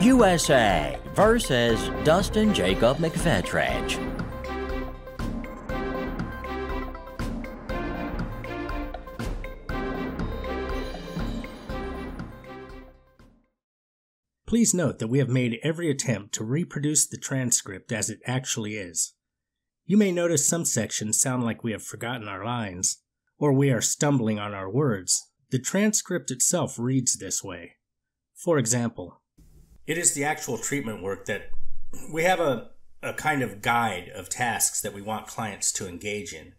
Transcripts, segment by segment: USA versus Dustin Jacob McFetridge. Please note that we have made every attempt to reproduce the transcript as it actually is. You may notice some sections sound like we have forgotten our lines, or we are stumbling on our words. The transcript itself reads this way. For example, it is the actual treatment work that we have a kind of guide of tasks that we want clients to engage in,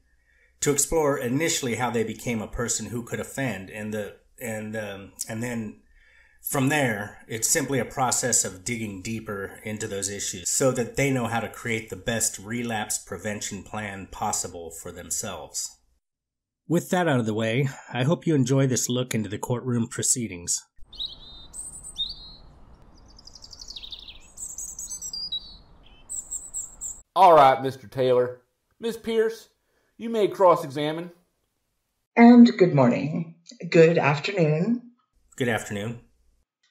to explore initially how they became a person who could offend, and then from there, it's simply a process of digging deeper into those issues so that they know how to create the best relapse prevention plan possible for themselves. With that out of the way, I hope you enjoy this look into the courtroom proceedings. All right, Mr. Taylor. Miss Pierce, you may cross-examine. And good morning. Good afternoon. Good afternoon.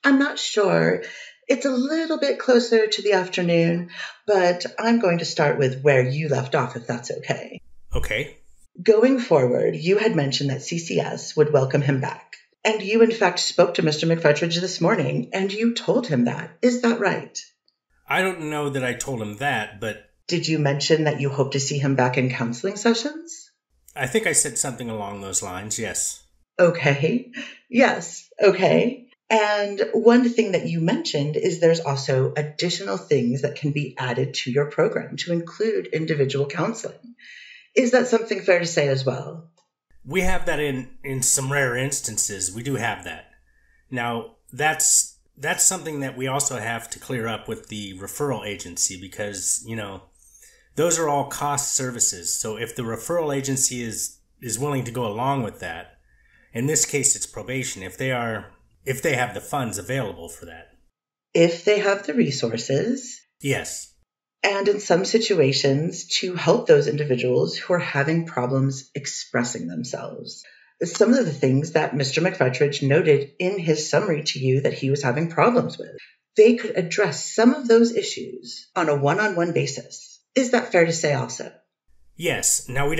I'm not sure. It's a little bit closer to the afternoon, but I'm going to start with where you left off, if that's okay. Okay. Going forward, you had mentioned that CCS would welcome him back, and you in fact spoke to Mr. McFetridge this morning, and you told him that. Is that right? I don't know that I told him that, but... Did you mention that you hope to see him back in counseling sessions? I think I said something along those lines, yes. Okay. Yes, okay. And one thing that you mentioned is there's also additional things that can be added to your program to include individual counseling. Is that something fair to say as well? We have that in some rare instances. We do have that. Now, that's something that we also have to clear up with the referral agency because, you know, those are all cost services. So if the referral agency is willing to go along with that, in this case it's probation, if they have the funds available for that. If they have the resources. Yes. And in some situations, to help those individuals who are having problems expressing themselves. Some of the things that Mr. McFetridge noted in his summary to you that he was having problems with, they could address some of those issues on a one-on-one basis. Is that fair to say also? Yes. Now, we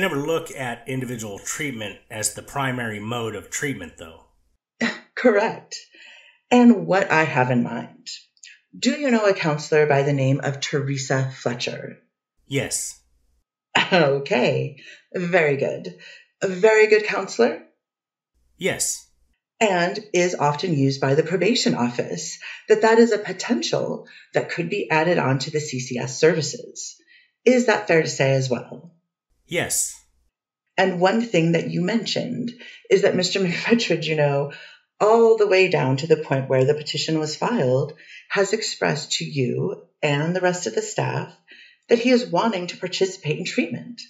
never look at individual treatment as the primary mode of treatment, though. Correct. And what I have in mind... Do you know a counselor by the name of Teresa Fletcher? Yes. Okay. Very good. A very good counselor? Yes. And is often used by the probation office. That is a potential that could be added on to the CCS services. Is that fair to say as well? Yes. And one thing that you mentioned is that Mr. McFetridge, you know, all the way down to the point where the petition was filed, has expressed to you and the rest of the staff that he is wanting to participate in treatment.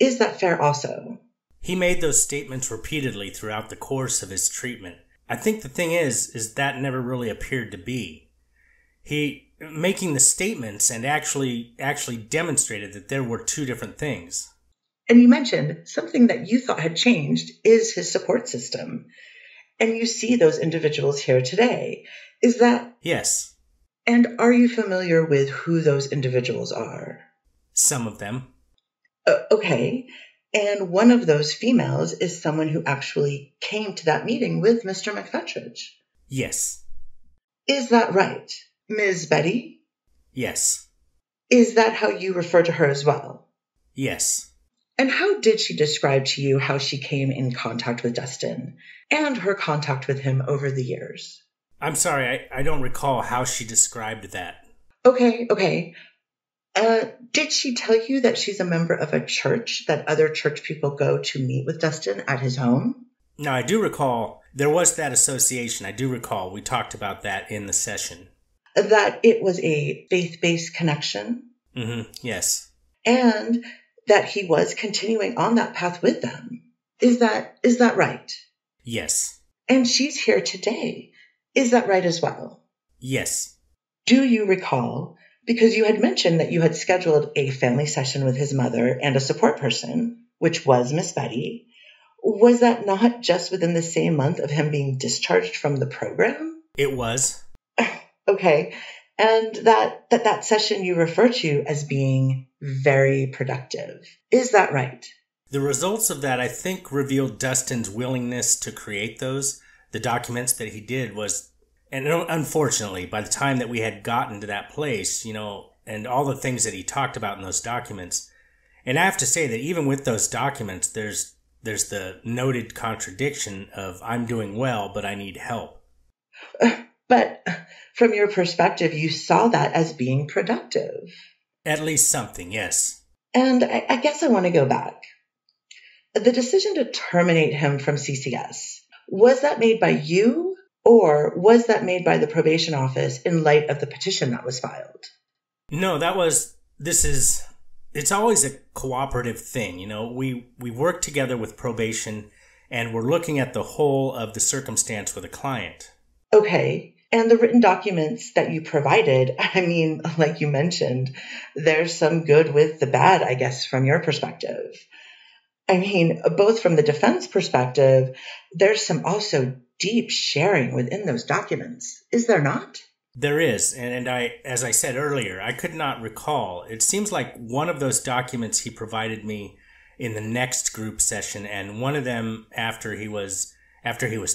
Is that fair also? He made those statements repeatedly throughout the course of his treatment. I think the thing is that never really appeared to be. He making the statements and actually demonstrated that there were two different things. And you mentioned something that you thought had changed is his support system. And you see those individuals here today. Is that... Yes. And are you familiar with who those individuals are? Some of them. Okay. And one of those females is someone who actually came to that meeting with Mr. McFetridge. Yes. Is that right? Ms. Betty? Yes. Is that how you refer to her as well? Yes. And how did she describe to you how she came in contact with Dustin and her contact with him over the years? I'm sorry, I don't recall how she described that. Okay. Did she tell you that she's a member of a church, that other church people go to meet with Dustin at his home? No, I do recall. There was that association. I do recall. We talked about that in the session. That it was a faith-based connection? Mm-hmm, yes. And... that he was continuing on that path with them. Is that right? Yes. And she's here today. Is that right as well? Yes. Do you recall, because you had mentioned that you had scheduled a family session with his mother and a support person, which was Miss Betty, was that not just within the same month of him being discharged from the program? It was. Okay. And that session you refer to as being very productive. Is that right? The results of that, I think, revealed Dustin's willingness to create those. The documents that he did was, and unfortunately, by the time that we had gotten to that place, you know, and all the things that he talked about in those documents, and I have to say that even with those documents, there's the noted contradiction of I'm doing well, but I need help. But from your perspective, you saw that as being productive. At least something, yes. And I guess I want to go back. The decision to terminate him from CCS, was that made by you or was that made by the probation office in light of the petition that was filed? No, it's always a cooperative thing. You know, we work together with probation and we're looking at the whole of the circumstance with a client. Okay. And the written documents that you provided, I mean, like you mentioned, there's some good with the bad, I guess, from your perspective. I mean, both from the defense perspective, there's some also deep sharing within those documents. Is there not? There is. And I, as I said earlier, I could not recall. It seems like one of those documents he provided me in the next group session and one of them after he was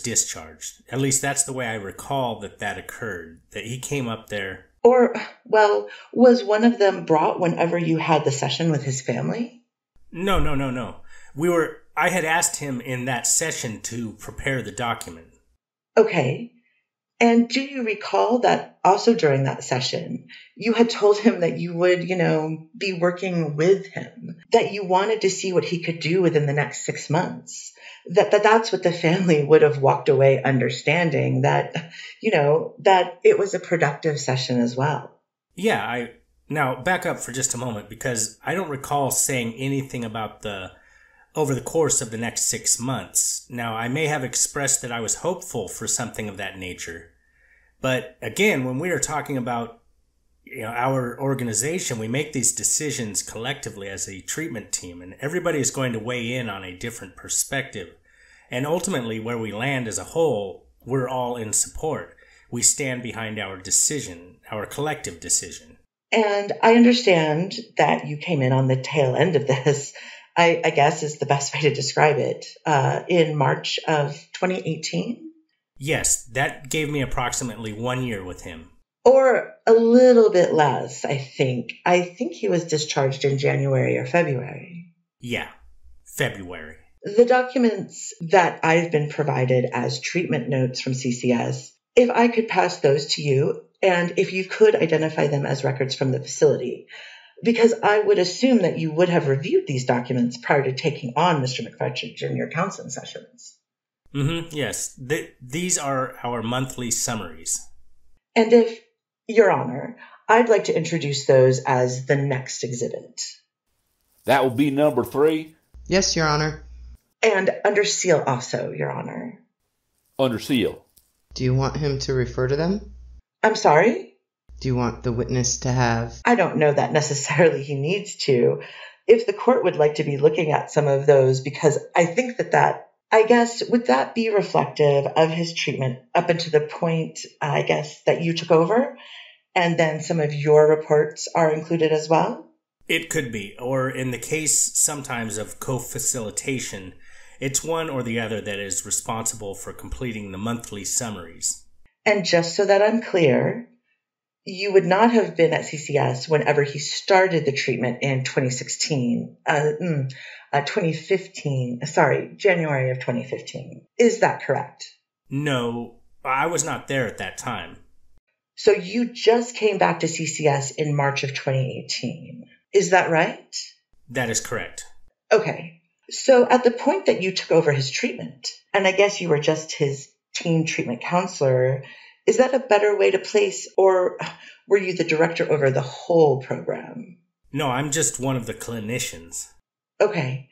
discharged. At least that's the way I recall that occurred, that he came up there. Or, well, was one of them brought whenever you had the session with his family? No. I had asked him in that session to prepare the document. Okay. And do you recall that also during that session, you had told him that you would, you know, be working with him, that you wanted to see what he could do within the next 6 months, that's what the family would have walked away understanding, that, you know, that it was a productive session as well. Yeah. Now back up for just a moment, because I don't recall saying anything about over the course of the next 6 months. Now, I may have expressed that I was hopeful for something of that nature. But again, when we are talking about, you know, our organization, we make these decisions collectively as a treatment team, and everybody is going to weigh in on a different perspective. And ultimately, where we land as a whole, we're all in support. We stand behind our decision, our collective decision. And I understand that you came in on the tail end of this, I guess is the best way to describe it, in March of 2018? Yes, that gave me approximately 1 year with him. Or a little bit less, I think. I think he was discharged in January or February. Yeah, February. The documents that I've been provided as treatment notes from CCS, if I could pass those to you, and if you could identify them as records from the facility, because I would assume that you would have reviewed these documents prior to taking on Mr. McFetridge in your counseling sessions. Mm-hmm. Yes. These are our monthly summaries. And if, Your Honor, I'd like to introduce those as the next exhibit. That will be number 3? Yes, Your Honor. And under seal also, Your Honor. Under seal. Do you want him to refer to them? I'm sorry? Do you want the witness to have? I don't know that necessarily he needs to. If the court would like to be looking at some of those, because I think that, I guess, would that be reflective of his treatment up until the point, I guess, that you took over? And then some of your reports are included as well? It could be. Or in the case sometimes of co-facilitation, it's one or the other that is responsible for completing the monthly summaries. And just so that I'm clear, you would not have been at CCS whenever he started the treatment in January of 2015. Is that correct? No, I was not there at that time. So you just came back to CCS in March of 2018. Is that right? That is correct. Okay. So at the point that you took over his treatment, and I guess you were just his teen treatment counselor, is that a better way to place, or were you the director over the whole program? No, I'm just one of the clinicians. Okay.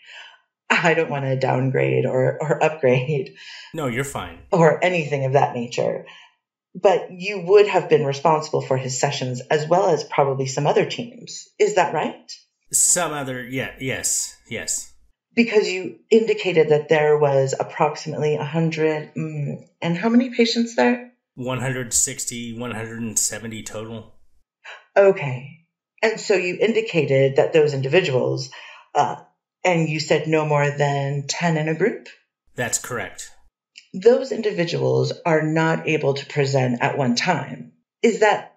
I don't want to downgrade or upgrade. No, you're fine. Or anything of that nature. But you would have been responsible for his sessions as well as probably some other teams. Is that right? Yes. Because you indicated that there was approximately 100, and how many patients there? 160, 170 total. Okay. And so you indicated that those individuals, and you said no more than 10 in a group? That's correct. Those individuals are not able to present at one time. Is that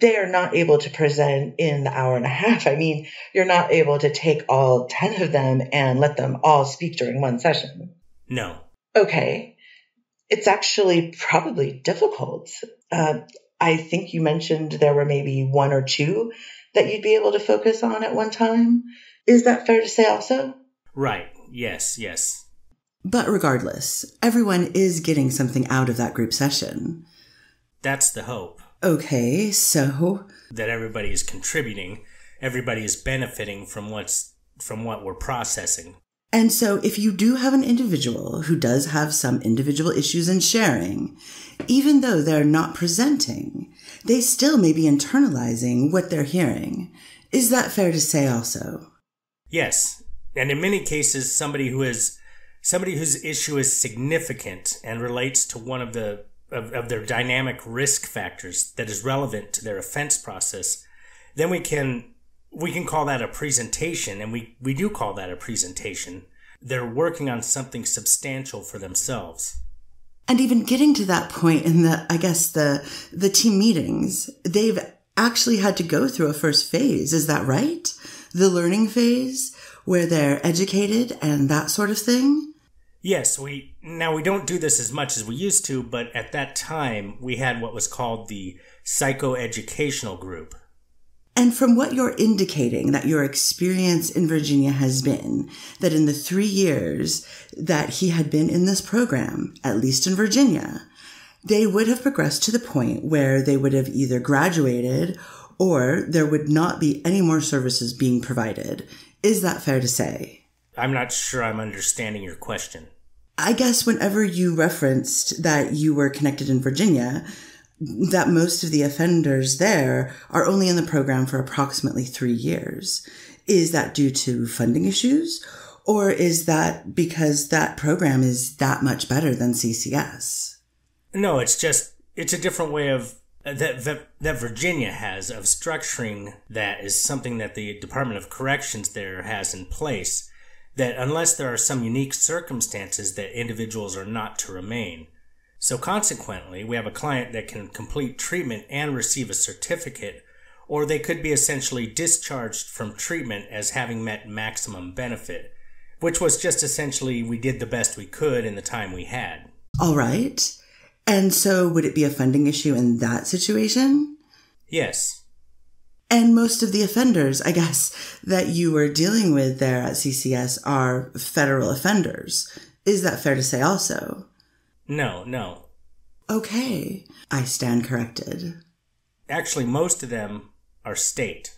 they are not able to present in the hour and a half? I mean, you're not able to take all 10 of them and let them all speak during one session. No. Okay. It's actually probably difficult. I think you mentioned there were maybe one or two that you'd be able to focus on at one time. Is that fair to say also? Right. Yes, yes. But regardless, everyone is getting something out of that group session. That's the hope. Okay, so... that everybody is contributing. Everybody is benefiting from what we're processing. And so if you do have an individual who does have some individual issues in sharing, even though they're not presenting, they still may be internalizing what they're hearing. Is that fair to say also? Yes. And in many cases, somebody whose issue is significant and relates to one of the of their dynamic risk factors that is relevant to their offense process, then we can call that a presentation, and we do call that a presentation. They're working on something substantial for themselves. And even getting to that point in the team meetings, they've actually had to go through a first phase, is that right? The learning phase where they're educated and that sort of thing? Yes, we don't do this as much as we used to, but at that time, we had what was called the psychoeducational group. And from what you're indicating that your experience in Virginia has been, that in the 3 years that he had been in this program, at least in Virginia, they would have progressed to the point where they would have either graduated or there would not be any more services being provided. Is that fair to say? I'm not sure I'm understanding your question. I guess whenever you referenced that you were connected in Virginia, that most of the offenders there are only in the program for approximately 3 years. Is that due to funding issues, or is that because that program is that much better than CCS? No, it's a different way of that Virginia has of structuring that is something that the Department of Corrections there has in place. That unless there are some unique circumstances that individuals are not to remain. So consequently, we have a client that can complete treatment and receive a certificate, or they could be essentially discharged from treatment as having met maximum benefit, which was just essentially we did the best we could in the time we had. All right. And so would it be a funding issue in that situation? Yes. And most of the offenders, I guess, that you were dealing with there at CCS are federal offenders. Is that fair to say also? No. Okay. I stand corrected. Actually, most of them are state.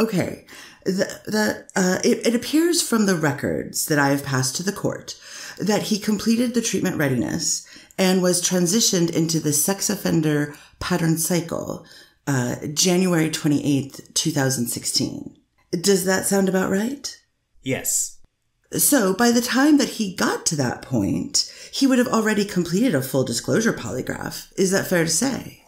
Okay. It appears from the records that I have passed to the court that he completed the treatment readiness and was transitioned into the sex offender pattern cycle, January 28th, 2016. Does that sound about right? Yes. So by the time that he got to that point, he would have already completed a full disclosure polygraph. Is that fair to say?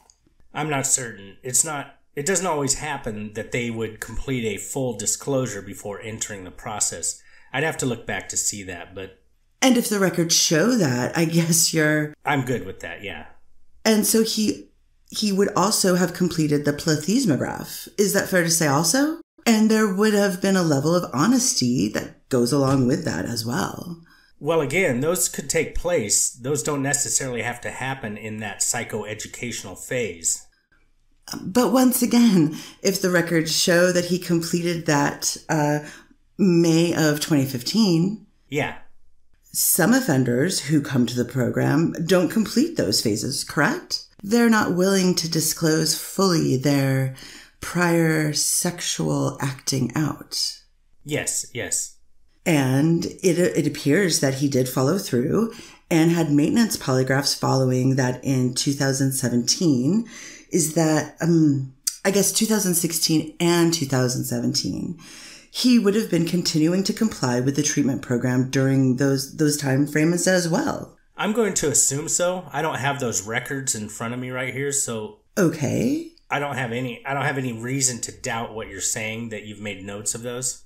I'm not certain. It doesn't always happen that they would complete a full disclosure before entering the process. I'd have to look back to see that, but... And if the records show that, I guess you're... I'm good with that, yeah. And so he would also have completed the plethysmograph. Is that fair to say also? And there would have been a level of honesty that goes along with that as well. Well, again, those could take place. Those don't necessarily have to happen in that psychoeducational phase. But once again, if the records show that he completed that May of 2015... Yeah. Some offenders who come to the program don't complete those phases, correct? They're not willing to disclose fully their prior sexual acting out. Yes, yes. And it appears that he did follow through and had maintenance polygraphs following that in 2017. Is that, I guess 2016 and 2017. He would have been continuing to comply with the treatment program during those time frames as well. I'm going to assume so. I don't have those records in front of me right here, so... Okay. I don't have any reason to doubt what you're saying, that you've made notes of those.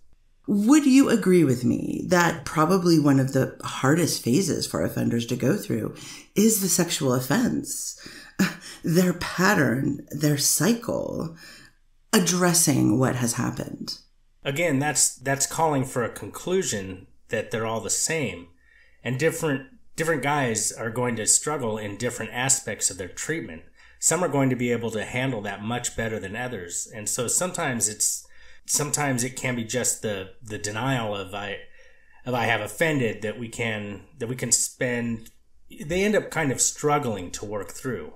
Would you agree with me that probably one of the hardest phases for offenders to go through is the sexual offense? Their pattern, their cycle, addressing what has happened. Again, that's calling for a conclusion that they're all the same, and different guys are going to struggle in different aspects of their treatment. Some are going to be able to handle that much better than others. And so sometimes it can be just the denial of I have offended that we can spend. They end up kind of struggling to work through.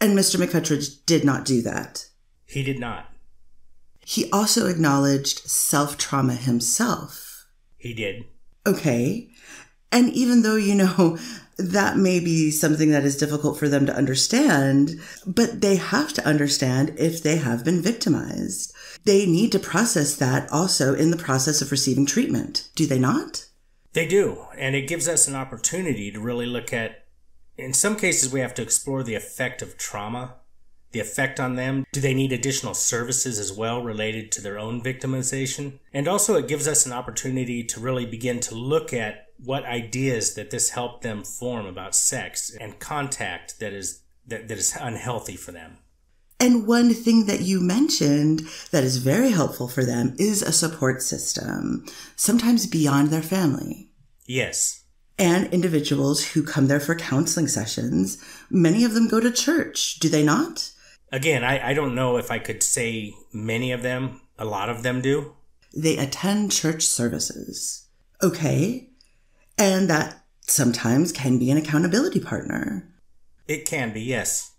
And Mr. McFetridge did not do that. He did not. He also acknowledged self-trauma himself. He did. Okay. And even though, you know, that may be something that is difficult for them to understand, but they have to understand if they have been victimized. They need to process that also in the process of receiving treatment. Do they not? They do. And it gives us an opportunity to really look at, in some cases, we have to explore the effect of trauma, the effect on them. Do they need additional services as well related to their own victimization? And also it gives us an opportunity to really begin to look at what ideas that this helped them form about sex and contact that is unhealthy for them. And one thing that you mentioned that is very helpful for them is a support system, sometimes beyond their family. Yes. And individuals who come there for counseling sessions, many of them go to church, do they not? Again, I don't know if I could say many of them. A lot of them do. They attend church services. Okay. And that sometimes can be an accountability partner. It can be, yes.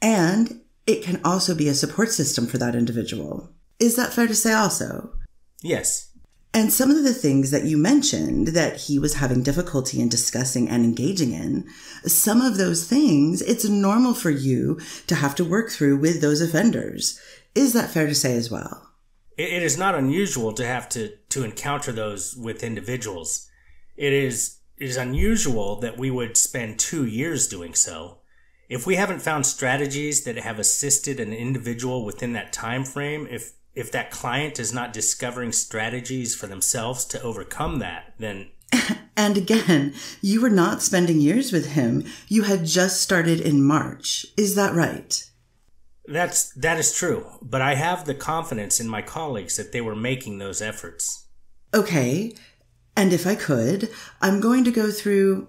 And it can also be a support system for that individual. Is that fair to say also? Yes. And some of the things that you mentioned that he was having difficulty in discussing and engaging in, some of those things it's normal for you to have to work through with those offenders. Is that fair to say as well? It is not unusual to have to encounter those with individuals. It is unusual that we would spend 2 years doing so. If we haven't found strategies that have assisted an individual within that time frame, if that client is not discovering strategies for themselves to overcome that, then... And again, you were not spending years with him. You had just started in March. Is that right? That is true. But I have the confidence in my colleagues that they were making those efforts. Okay. And if I could, I'm going to go through,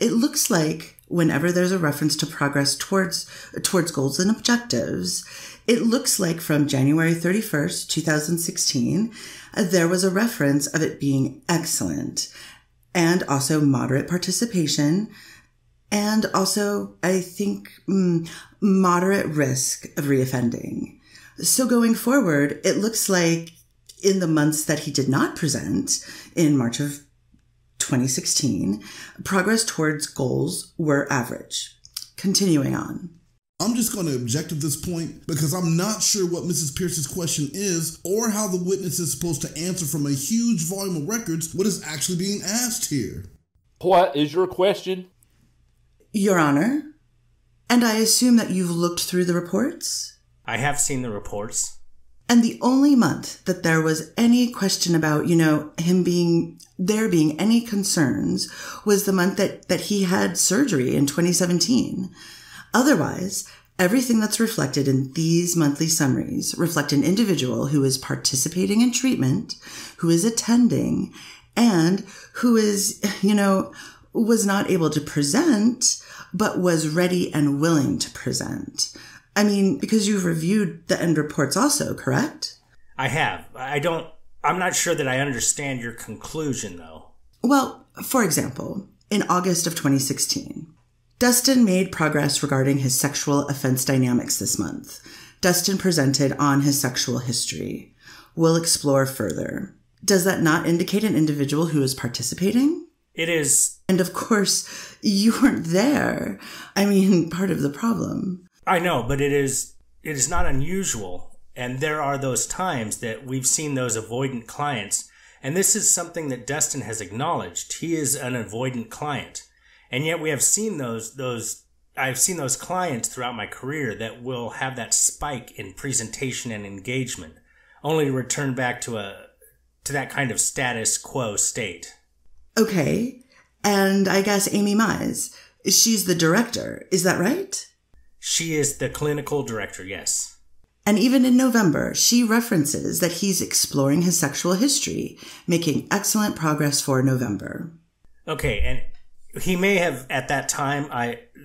it looks like whenever there's a reference to progress towards goals and objectives, it looks like from January 31st, 2016, there was a reference of it being excellent and also moderate participation and also, I think, moderate risk of reoffending. So going forward, it looks like in the months that he did not present, in March of 2016, progress towards goals were average. Continuing on. I'm just going to object at this point because I'm not sure what Mrs. Pierce's question is or how the witness is supposed to answer from a huge volume of records what is actually being asked here. What is your question? Your Honor, and I assume that you've looked through the reports? I have seen the reports. And the only month that there was any question about, you know, there being any concerns was the month that he had surgery in 2017. Otherwise, everything that's reflected in these monthly summaries reflect an individual who is participating in treatment, who is attending, and who is, you know, was not able to present, but was ready and willing to present. I mean, because you've reviewed the end reports also, correct? I have. I'm not sure that I understand your conclusion, though. Well, for example, in August of 2016, Dustin made progress regarding his sexual offense dynamics this month. Dustin presented on his sexual history. We'll explore further. Does that not indicate an individual who is participating? It is. And of course, you weren't there. I mean, part of the problem. I know, but it is not unusual, and there are those times that we've seen those avoidant clients, and this is something that Dustin has acknowledged. He is an avoidant client, And yet we have seen those I've seen those clients throughout my career that will have that spike in presentation and engagement, only to return back to that kind of status quo state. Okay. And I guess Amy Mize, she's the director. Is that right? She is the clinical director, yes. And even in November, she references that he's exploring his sexual history, making excellent progress for November. Okay, and he may have at that time,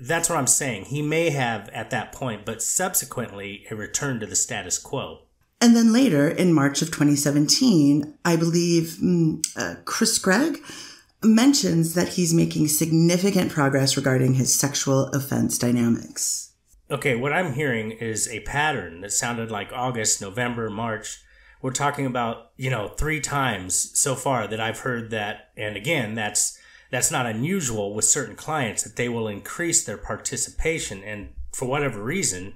that's what I'm saying, he may have at that point, but subsequently a return to the status quo. And then later, in March of 2017, I believe Chris Gregg mentions that he's making significant progress regarding his sexual offense dynamics. Okay, what I'm hearing is a pattern that sounded like August, November, March. We're talking about, you know, 3 times so far that I've heard that. And again, that's not unusual with certain clients, that they will increase their participation and for whatever reason.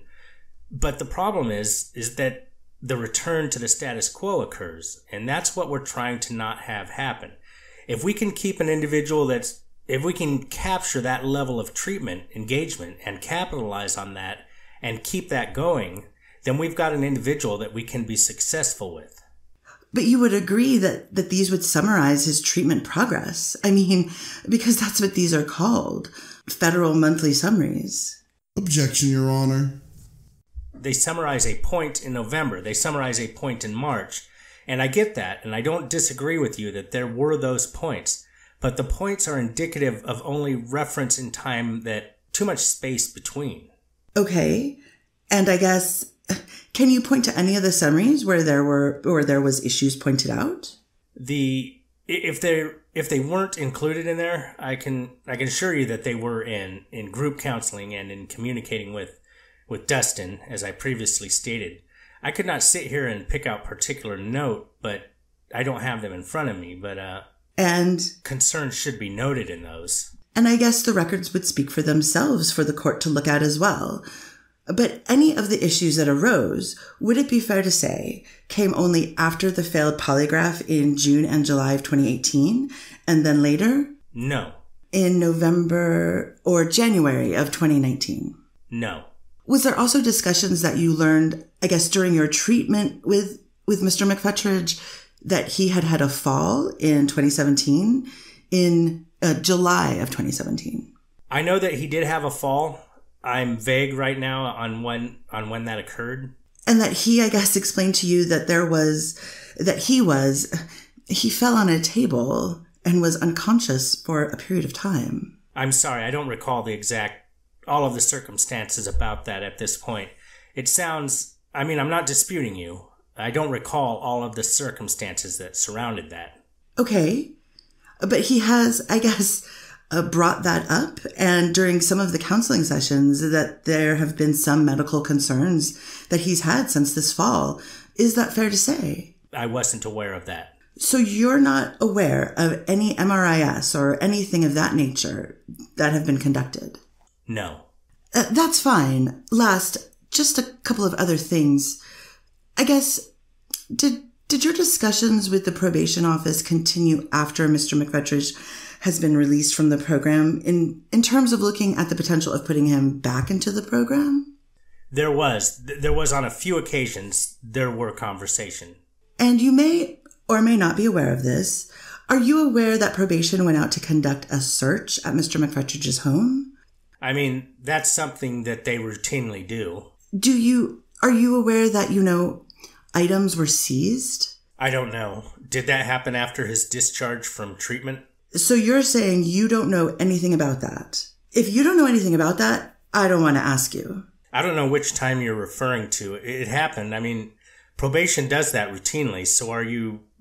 But the problem is that the return to the status quo occurs. And that's what we're trying to not have happen. If we can keep an individual that's, if we can capture that level of treatment, engagement, and capitalize on that and keep that going, then we've got an individual that we can be successful with. But you would agree that these would summarize his treatment progress. I mean, because that's what these are called, federal monthly summaries. Objection, Your Honor. They summarize a point in November. They summarize a point in March. And I get that, and I don't disagree with you that there were those points. But the points are indicative of only reference in time, that too much space between. Okay. And I guess, can you point to any of the summaries where there were, or there was issues pointed out? If they weren't included in there, I can assure you that they were in group counseling and in communicating with Dustin, as I previously stated. I could not sit here and pick out particular note, but I don't have them in front of me, but, and concerns should be noted in those. And I guess the records would speak for themselves for the court to look at as well. But any of the issues that arose, would it be fair to say, came only after the failed polygraph in June and July of 2018, and then later? No. In November or January of 2019? No. Was there also discussions that you learned, I guess, during your treatment with Mr. McFetridge, that he had a fall in 2017, in July of 2017. I know that he did have a fall. I'm vague right now on when that occurred. And that he, I guess, explained to you that he fell on a table and was unconscious for a period of time. I'm sorry, I don't recall the exact, all of the circumstances about that at this point. It sounds, I mean, I'm not disputing you. I don't recall all of the circumstances that surrounded that. Okay. But he has, I guess, brought that up. And during some of the counseling sessions, that there have been some medical concerns that he's had since this fall. Is that fair to say? I wasn't aware of that. So you're not aware of any MRIs or anything of that nature that have been conducted? No. That's fine. Last, just a couple of other things. I guess, did your discussions with the probation office continue after Mr. McFetridge has been released from the program in terms of looking at the potential of putting him back into the program? There was on a few occasions, there were conversation. And you may or may not be aware of this. Are you aware that probation went out to conduct a search at Mr. McFetridge's home? I mean, that's something that they routinely do. Are you aware that, you know, items were seized? I don't know. Did that happen after his discharge from treatment? So you're saying you don't know anything about that. If you don't know anything about that, I don't want to ask you. I don't know which time you're referring to. It happened. I mean, probation does that routinely. So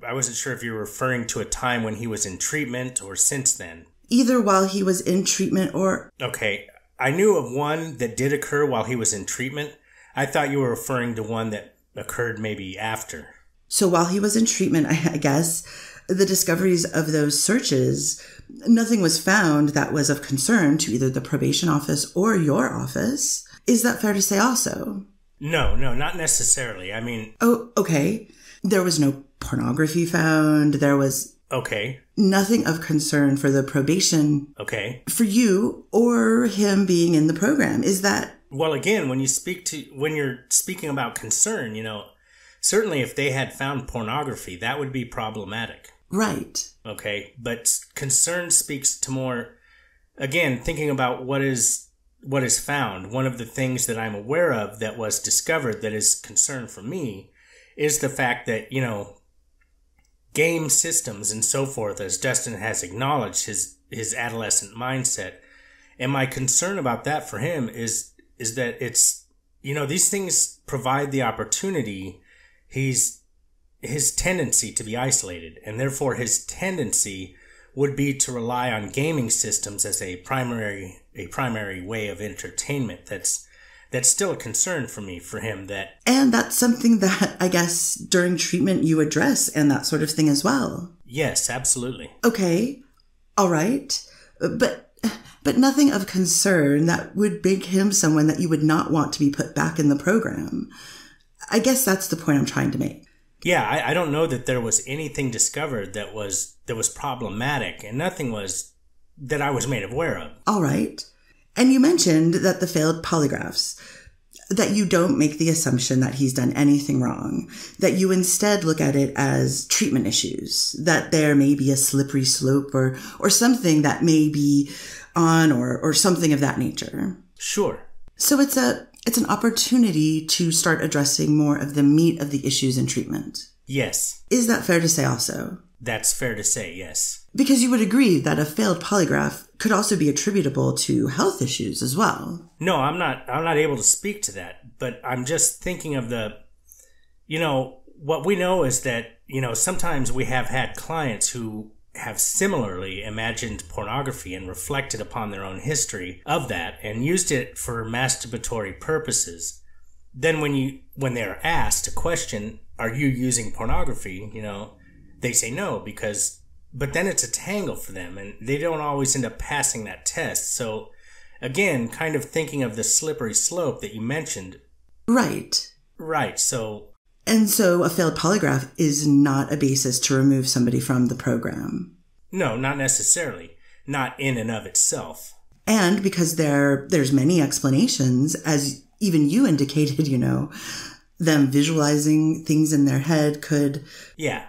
I wasn't sure if you're referring to a time when he was in treatment or since then. Either while he was in treatment or... Okay. I knew of one that did occur while he was in treatment. I thought you were referring to one that occurred maybe after. So while he was in treatment, I guess, the discoveries of those searches, nothing was found that was of concern to either the probation office or your office. Is that fair to say also? No, not necessarily. I mean... Oh, okay. There was no pornography found. There was Okay. Nothing of concern for the probation. Okay. For you or him being in the program. Is that... Well, again, when you're speaking about concern, you know, certainly if they had found pornography, that would be problematic. Right. Okay. But concern speaks to more, again, thinking about what is found. One of the things that I'm aware of that was discovered that is concern for me is the fact that, you know, game systems and so forth, as Dustin has acknowledged his adolescent mindset. And my concern about that for him is that it's, you know, these things provide the opportunity. His tendency to be isolated, and therefore his tendency would be to rely on gaming systems as a primary way of entertainment. That's still a concern for me, for him. And that's something that, I guess, during treatment you address and that sort of thing as well. Yes, absolutely. Okay. All right. But nothing of concern that would make him someone that you would not want to be put back in the program. I guess that's the point I'm trying to make. Yeah, I don't know that there was anything discovered that was problematic, and nothing was that I was made aware of. All right. And you mentioned that the failed polygraphs, that you don't make the assumption that he's done anything wrong, that you instead look at it as treatment issues, that there may be a slippery slope or something that may be on or something of that nature. Sure. So it's an opportunity to start addressing more of the meat of the issues in treatment. Yes. Is that fair to say also? That's fair to say, yes. Because you would agree that a failed polygraph could also be attributable to health issues as well. No, I'm not able to speak to that, but I'm just thinking of the, you know, what we know is that, you know, sometimes we have had clients who have similarly imagined pornography and reflected upon their own history of that and used it for masturbatory purposes. Then when they're asked a question, are you using pornography? You know, they say no, but then it's a tangle for them and they don't always end up passing that test. So again, kind of thinking of the slippery slope that you mentioned. Right. Right. And so a failed polygraph is not a basis to remove somebody from the program. No, not necessarily. Not in and of itself. And because there's many explanations, as even you indicated, you know, them visualizing things in their head could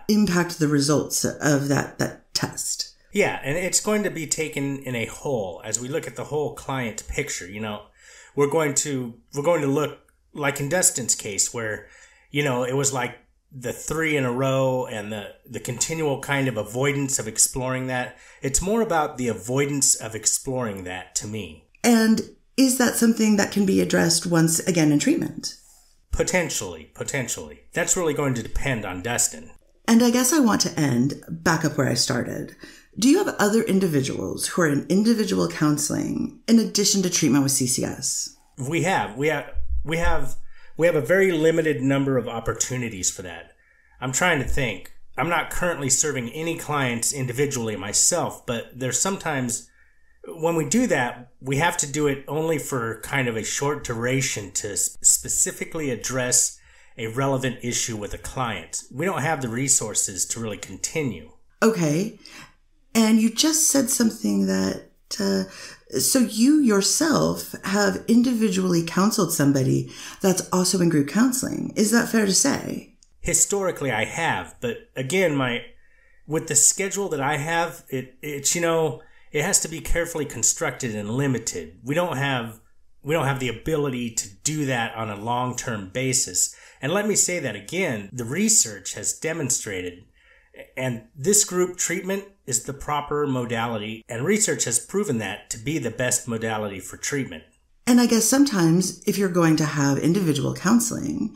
impact the results of that test. Yeah, and it's going to be taken in a whole. As we look at the whole client picture, you know, we're going to look, like in Dustin's case, where, you know, it was like the three in a row and the continual kind of avoidance of exploring that. It's more about the avoidance of exploring that to me. And is that something that can be addressed once again in treatment? Potentially. That's really going to depend on Dustin. And I guess I want to end back up where I started. Do you have other individuals who are in individual counseling in addition to treatment with CCS? We have a very limited number of opportunities for that. I'm trying to think. I'm not currently serving any clients individually myself, but there's sometimes when we do that, we have to do it only for kind of a short duration to specifically address a relevant issue with a client. We don't have the resources to really continue. Okay. And you just said something that... So you yourself have individually counseled somebody that's also in group counseling. Is that fair to say? Historically, I have. But again, with the schedule that I have, it's, you know, it has to be carefully constructed and limited. We don't have the ability to do that on a long-term basis. And let me say that again, the research has demonstrated, and this group treatment is the proper modality, and research has proven that to be the best modality for treatment. And I guess sometimes if you're going to have individual counseling,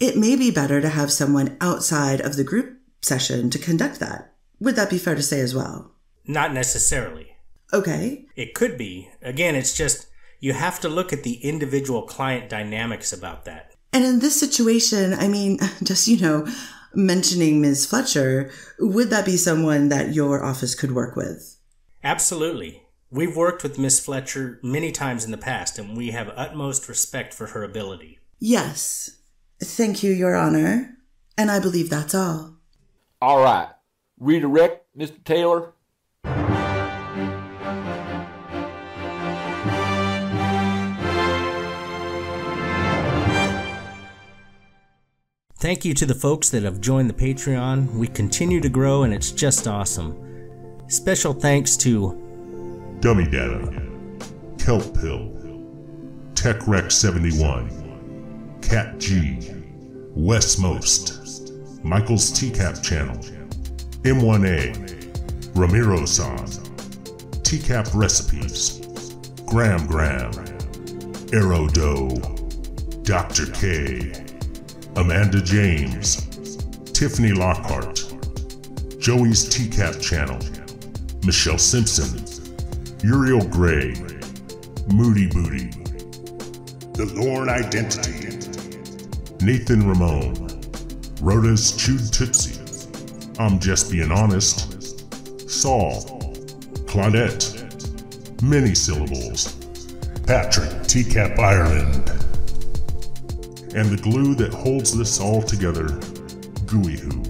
it may be better to have someone outside of the group session to conduct that. Would that be fair to say as well? Not necessarily. Okay. It could be. Again, it's just you have to look at the individual client dynamics about that. And in this situation, I mean, just, you know, mentioning Ms. Fletcher, would that be someone that your office could work with? Absolutely. We've worked with Ms. Fletcher many times in the past, and we have utmost respect for her ability. Yes. Thank you, Your Honor. And I believe that's all. All right. redirect, Mr. Taylor? Thank you to the folks that have joined the Patreon. We continue to grow and it's just awesome. Special thanks to Dummy Data, Kelp Pill, TechRec71, Cat G, Westmost, Michael's TCAP Channel, M1A, Ramiro-san, TCAP Recipes, Gram Gram, Aerodo, Dr. K, Amanda James, Tiffany Lockhart, Joey's TCAP Channel, Michelle Simpson, Uriel Gray, Moody Booty, The Lorne Identity, Nathan Ramone, Rhoda's Chewed Tootsie, I'm Just Being Honest, Saul, Claudette, Many Syllables, Patrick TCAP Ireland, and the glue that holds this all together, Gooey-Hoo.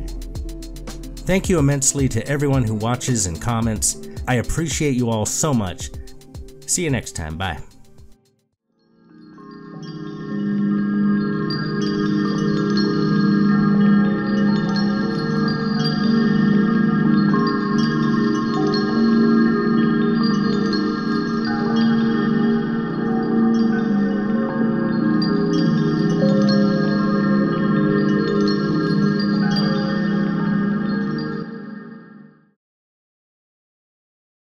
Thank you immensely to everyone who watches and comments. I appreciate you all so much. See you next time. Bye.